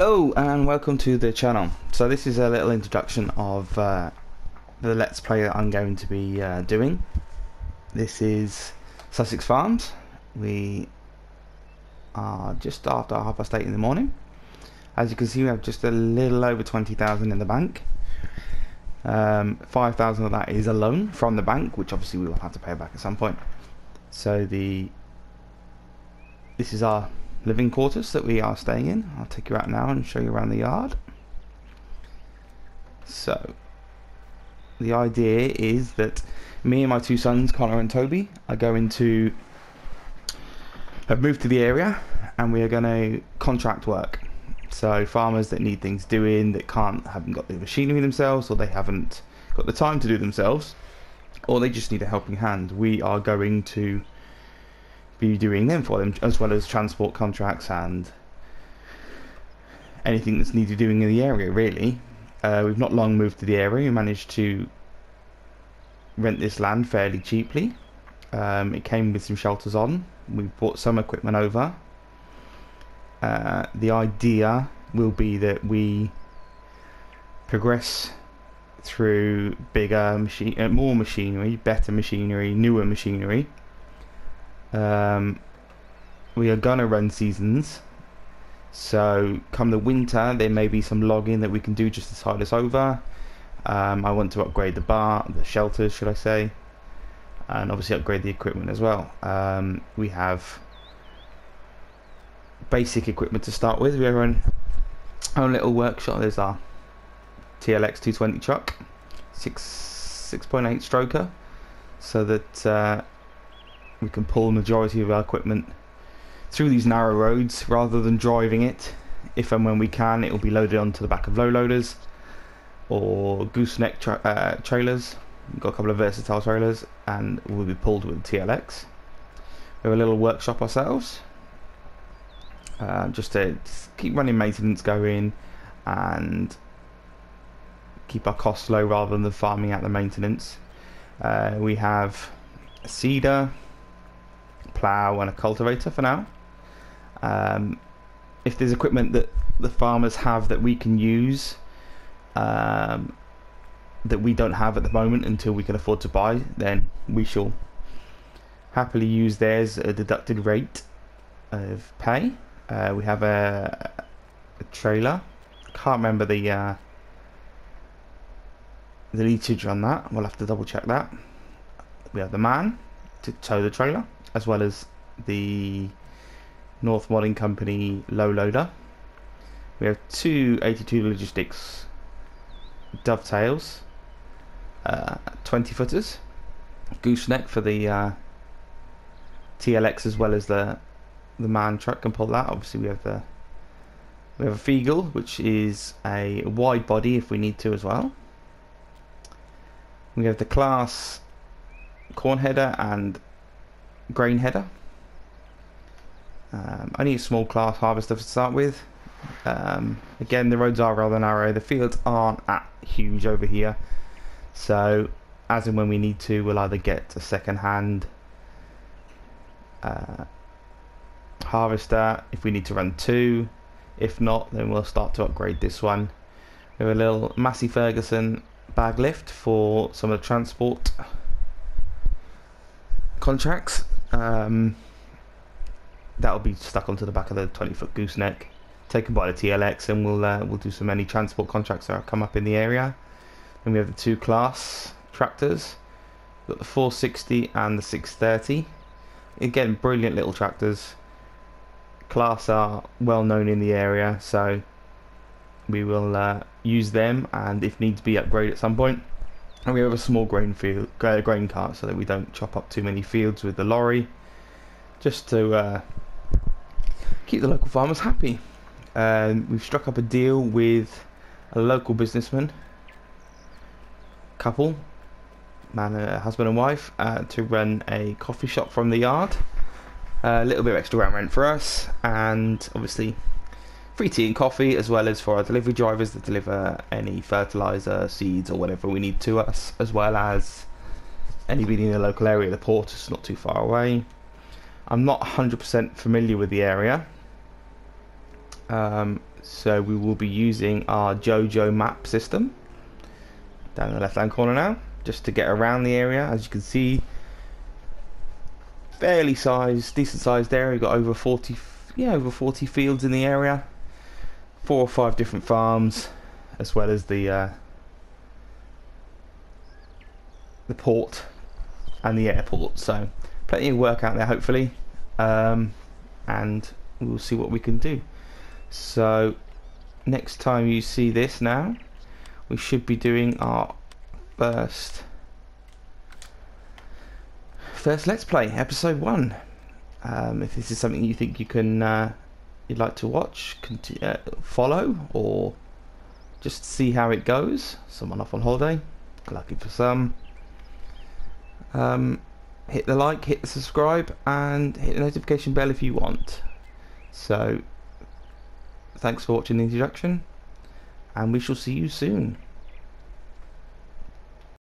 Hello and welcome to the channel. So this is a little introduction of the Let's Play that I'm going to be doing. This is Sussex Farms. We are just after 8:30 in the morning. As you can see, we have just a little over 20,000 in the bank. 5,000 of that is a loan from the bank, which obviously we will have to pay back at some point. So this is our living quarters that we are staying in. I'll take you out now and show you around the yard. So the idea is that me and my two sons, Connor and Toby, have moved to the area, and we are going to contract work. So farmers that need things doing, that haven't got the machinery themselves, or they haven't got the time to do themselves, or they just need a helping hand, we are going to be doing them for them, as well as transport contracts and anything that's needed doing in the area, really. We've not long moved to the area. We managed to rent this land fairly cheaply. It came with some shelters on. We bought some equipment over. The idea will be that we progress through bigger more machinery, better machinery, newer machinery. We are gonna run seasons, so come the winter there may be some logging that we can do just to tide us over. I want to upgrade the shelters, should I say, and obviously upgrade the equipment as well. We have basic equipment to start with. We have our own little workshop. There's our TLX220 truck, 6.8 stroker, so that we can pull the majority of our equipment through these narrow roads rather than driving it. If and when we can, it will be loaded onto the back of low loaders or gooseneck trailers. We've got a couple of versatile trailers and we'll be pulled with the TLX. We have a little workshop ourselves, just to keep running maintenance going and keep our costs low rather than farming out the maintenance. We have a seeder, plough and a cultivator for now. If there's equipment that the farmers have that we can use, that we don't have at the moment until we can afford to buy, then we shall happily use theirs at a deducted rate of pay. We have a trailer. I can't remember the lineage on that. We'll have to double check that. We have the man to tow the trailer, as well as the North Modern Company low loader. We have two 82 logistics dovetails, 20 footers, gooseneck for the TLX, as well as the man truck can pull that. Obviously, we have a feagle, which is a wide body if we need to as well. We have the Class corn header and grain header. Only a small Class harvester to start with. Again, the roads are rather narrow, the fields aren't that huge over here, so as and when we need to, we'll either get a second hand harvester if we need to run two. If not, then we'll start to upgrade this one. We have a little Massey Ferguson bag lift for some of the transport contracts. That'll be stuck onto the back of the 20-foot gooseneck, taken by the TLX, and we'll do so many transport contracts that come up in the area. Then we have the two Class tractors. We've got the 460 and the 630. Again, brilliant little tractors. Class are well known in the area, so we will use them, and if needs be, upgrade at some point. And we have a small grain cart, so that we don't chop up too many fields with the lorry, just to keep the local farmers happy. We've struck up a deal with a local businessman couple, husband and wife, to run a coffee shop from the yard. A little bit of extra ground rent for us, and obviously free tea and coffee, as well as for our delivery drivers that deliver any fertilizer, seeds or whatever we need to us, as well as anybody in the local area. The port is not too far away. I'm not 100% familiar with the area, So we will be using our JoJo map system down in the left hand corner now, just to get around the area. As you can see, fairly sized, decent sized area. We've got over 40, yeah, over 40 fields in the area, 4 or 5 different farms, as well as the port and the airport. So plenty of work out there, hopefully, and we'll see what we can do. So next time you see this now, we should be doing our first Let's Play, episode 1. If this is something you think you can you'd like to watch, follow, or just see how it goes. Someone off on holiday, lucky for some. Hit the like, hit the subscribe, and hit the notification bell if you want. So thanks for watching the introduction, and we shall see you soon.